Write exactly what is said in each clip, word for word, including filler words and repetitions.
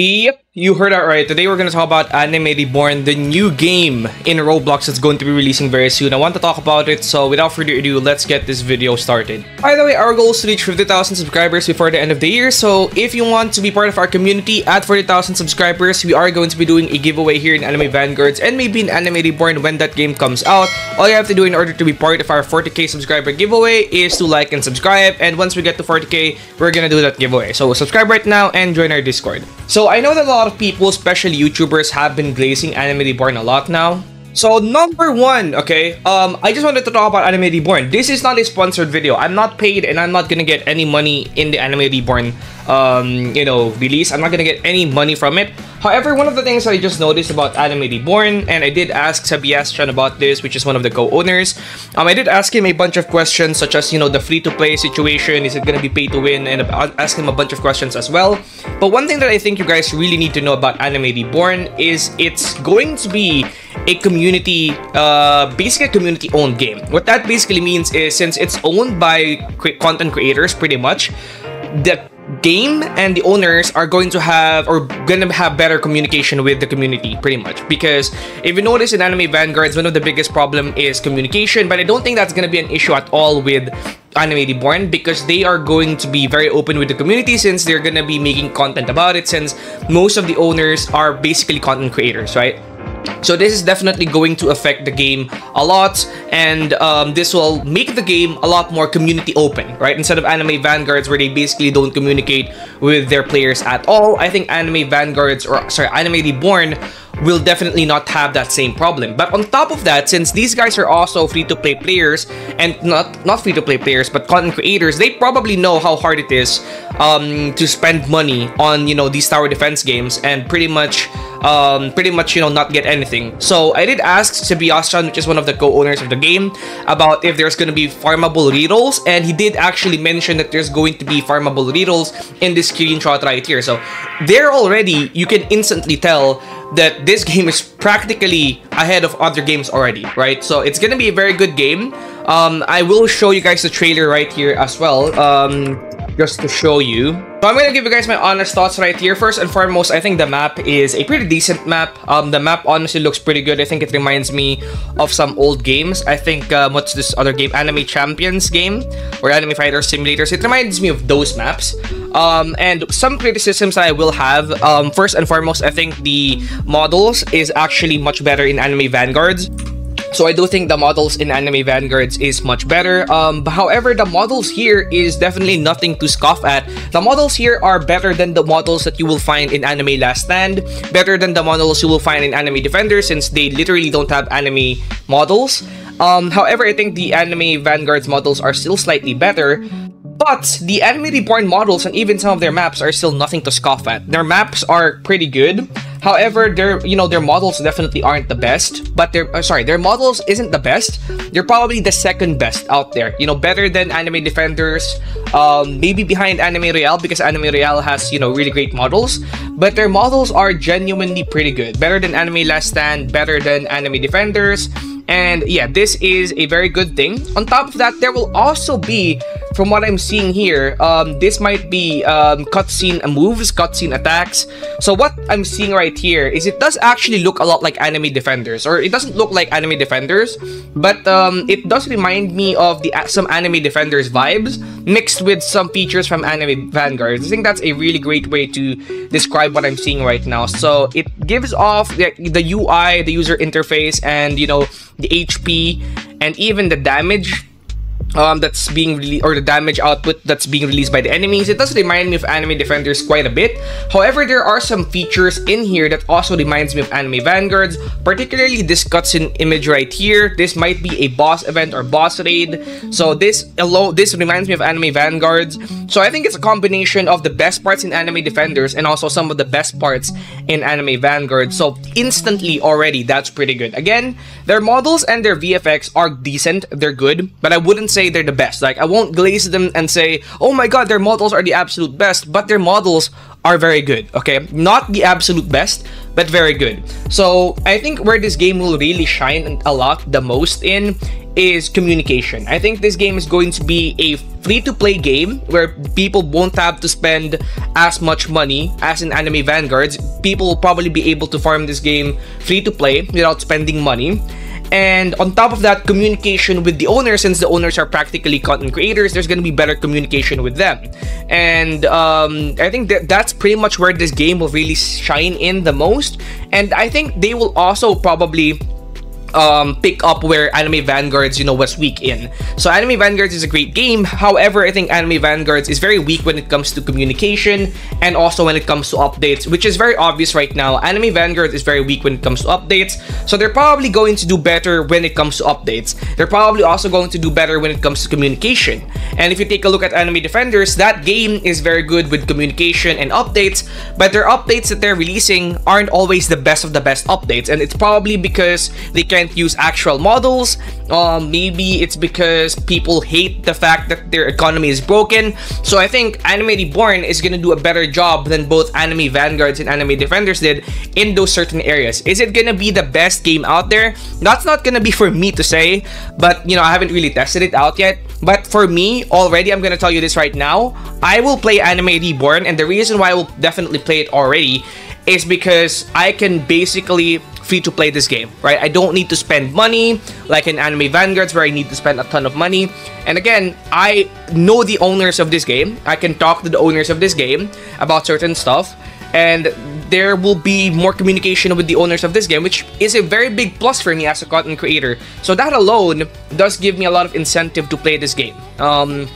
Yep, you heard that right. Today we're going to talk about Anime Reborn, the new game in Roblox that's going to be releasing very soon. I want to talk about it, so without further ado, let's get this video started. By the way, our goal is to reach fifty thousand subscribers before the end of the year, so if you want to be part of our community at forty thousand subscribers, we are going to be doing a giveaway here in Anime Vanguards and maybe in Anime Reborn when that game comes out. All you have to do in order to be part of our forty K subscriber giveaway is to like and subscribe, and once we get to forty K, we're going to do that giveaway. So subscribe right now and join our Discord. So I know that a lot of people, especially YouTubers, have been glazing Anime Reborn a lot now. So number one, okay, um, I just wanted to talk about Anime Reborn. This is not a sponsored video. I'm not paid and I'm not gonna get any money in the Anime Reborn, um, you know, release. I'm not gonna get any money from it. However, one of the things I just noticed about Anime Reborn, and I did ask Sabias Chan about this, which is one of the co-owners. Um, I did ask him a bunch of questions, such as, you know, the free-to-play situation. Is it gonna be pay-to-win? And I asked him a bunch of questions as well. But one thing that I think you guys really need to know about Anime Reborn is it's going to be a community, uh, basically a community-owned game. What that basically means is, since it's owned by content creators, pretty much, the game and the owners are going to have, or gonna have better communication with the community, pretty much. Because if you notice in Anime Vanguards, one of the biggest problem is communication, but I don't think that's gonna be an issue at all with Anime Reborn, because they are going to be very open with the community, since they're gonna be making content about it, since most of the owners are basically content creators, right? So this is definitely going to affect the game a lot, and um, this will make the game a lot more community open, right? Instead of Anime Vanguards, where they basically don't communicate with their players at all, I think Anime Vanguards, or sorry, Anime Reborn will definitely not have that same problem. But on top of that, since these guys are also free-to-play players, and not not free-to-play players, but content creators, they probably know how hard it is um, to spend money on, you know, these tower defense games, and pretty much, um, pretty much, you know, not get anything. So I did ask Sibiastan Chan, which is one of the co-owners of the game, about if there's going to be farmable rerolls, and he did actually mention that there's going to be farmable rerolls in this screenshot right here. So there already, you can instantly tell that this game is practically ahead of other games already, right? So it's gonna be a very good game. Um, I will show you guys the trailer right here as well, um, just to show you. So I'm gonna give you guys my honest thoughts right here. First and foremost, I think the map is a pretty decent map. Um, the map honestly looks pretty good. I think it reminds me of some old games. I think, um, what's this other game? Anime Champions game, or Anime Fighter Simulators. It reminds me of those maps. Um, and some criticisms that I will have. Um, first and foremost, I think the models is actually much better in Anime Vanguards. So I do think the models in Anime Vanguards is much better. Um, but however, the models here is definitely nothing to scoff at. The models here are better than the models that you will find in Anime Last Stand, better than the models you will find in Anime Defenders, since they literally don't have anime models. Um, however, I think the Anime Vanguards models are still slightly better. But the Anime Reborn models and even some of their maps are still nothing to scoff at. Their maps are pretty good. However, their, you know, their models definitely aren't the best. But their, uh, sorry, their models isn't the best. They're probably the second best out there. You know, better than Anime Defenders. Um, maybe behind Anime Royale, because Anime Royale has, you know, really great models. But their models are genuinely pretty good. Better than Anime Last Stand. Better than Anime Defenders. And yeah, this is a very good thing. On top of that, there will also be, from what I'm seeing here, um, this might be um, cutscene moves, cutscene attacks. So what I'm seeing right here is it does actually look a lot like Anime Defenders. Or it doesn't look like Anime Defenders, but um, it does remind me of the some Anime Defenders vibes mixed with some features from Anime Vanguards. I think that's a really great way to describe what I'm seeing right now. So it gives off the, the U I, the user interface, and, you know, the H P, and even the damage um, that's being released, or the damage output that's being released by the enemies. It does remind me of Anime Defenders quite a bit. However, there are some features in here that also reminds me of Anime Vanguards, particularly this cutscene image right here. This might be a boss event or boss raid. So this alone, this reminds me of Anime Vanguards. So I think it's a combination of the best parts in Anime Defenders and also some of the best parts in Anime Vanguards. So instantly already, that's pretty good. Again, their models and their V F X are decent. They're good, but I wouldn't say say they're the best. Like, I won't glaze them and say, oh my god, their models are the absolute best, but their models are very good, okay? Not the absolute best, but very good. So I think where this game will really shine a lot the most in is communication. I think this game is going to be a free-to-play game where people won't have to spend as much money as in Anime Vanguards. People will probably be able to farm this game free-to-play without spending money. And on top of that, communication with the owners, since the owners are practically content creators, there's going to be better communication with them. And um, I think that that's pretty much where this game will really shine in the most. And I think they will also probably um, pick up where Anime Vanguards, you know, was weak in. So Anime Vanguards is a great game. However, I think Anime Vanguards is very weak when it comes to communication and also when it comes to updates, which is very obvious right now. Anime Vanguards is very weak when it comes to updates. So they're probably going to do better when it comes to updates. They're probably also going to do better when it comes to communication. And if you take a look at Anime Defenders, that game is very good with communication and updates, but their updates that they're releasing aren't always the best of the best updates. And it's probably because they can't use actual models. Um, maybe it's because people hate the fact that their economy is broken. So I think Anime Reborn is going to do a better job than both Anime Vanguards and Anime Defenders did in those certain areas. Is it going to be the best game out there? That's not going to be for me to say, but you know, I haven't really tested it out yet. But for me, already, I'm going to tell you this right now, I will play Anime Reborn, and the reason why I will definitely play it already is because I can basically free to play this game, right? I don't need to spend money like in Anime Vanguards where I need to spend a ton of money. And again, I know the owners of this game. I can talk to the owners of this game about certain stuff, and there will be more communication with the owners of this game, which is a very big plus for me as a content creator. So that alone does give me a lot of incentive to play this game. Um,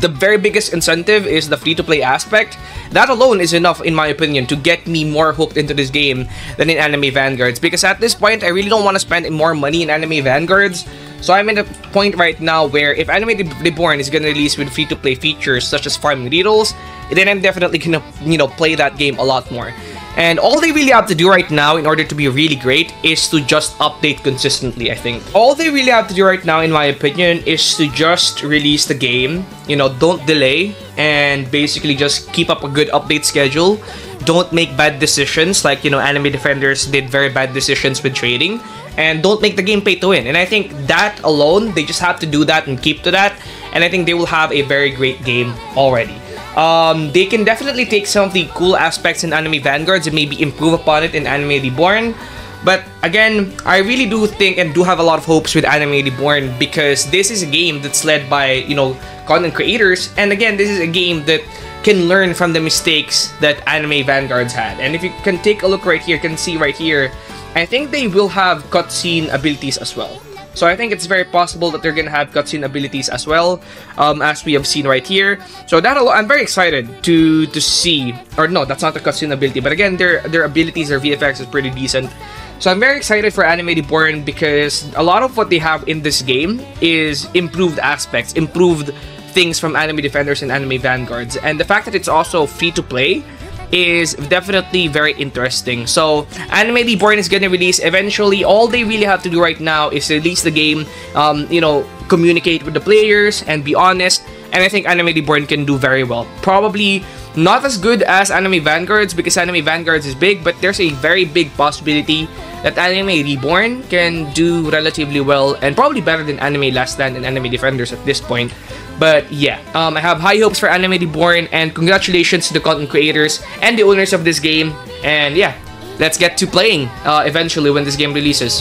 the very biggest incentive is the free-to-play aspect. That alone is enough, in my opinion, to get me more hooked into this game than in Anime Vanguards, because at this point I really don't want to spend more money in Anime Vanguards. So I'm at a point right now where if Anime Reborn is going to release with free-to-play features such as farming needles, then I'm definitely going to, you know, play that game a lot more. And all they really have to do right now in order to be really great is to just update consistently, I think. All they really have to do right now, in my opinion, is to just release the game. You know, don't delay, and basically just keep up a good update schedule. Don't make bad decisions like, you know, Anime Defenders did very bad decisions with trading. And don't make the game pay to win. And I think that alone, they just have to do that and keep to that. And I think they will have a very great game already. Um, they can definitely take some of the cool aspects in Anime Vanguards and maybe improve upon it in Anime Reborn. But again, I really do think and do have a lot of hopes with Anime Reborn, because this is a game that's led by, you know, content creators. And again, this is a game that can learn from the mistakes that Anime Vanguards had. And if you can take a look right here, you can see right here, I think they will have cutscene abilities as well. So I think it's very possible that they're going to have cutscene abilities as well, um, as we have seen right here. So that I'm very excited to to see, or no, that's not the cutscene ability. But again, their their abilities, their V F X is pretty decent. So I'm very excited for Anime Reborn, because a lot of what they have in this game is improved aspects, improved things from Anime Defenders and Anime Vanguards. And the fact that it's also free to play is definitely very interesting. So Anime Reborn is gonna release eventually. All they really have to do right now is release the game, um, you know, communicate with the players and be honest. And I think Anime Reborn can do very well. Probably not as good as Anime Vanguards, because Anime Vanguards is big, but there's a very big possibility that Anime Reborn can do relatively well, and probably better than Anime Last Stand and Anime Defenders at this point. But yeah, um, I have high hopes for Anime Reborn, and congratulations to the content creators and the owners of this game. And yeah, let's get to playing uh, eventually when this game releases.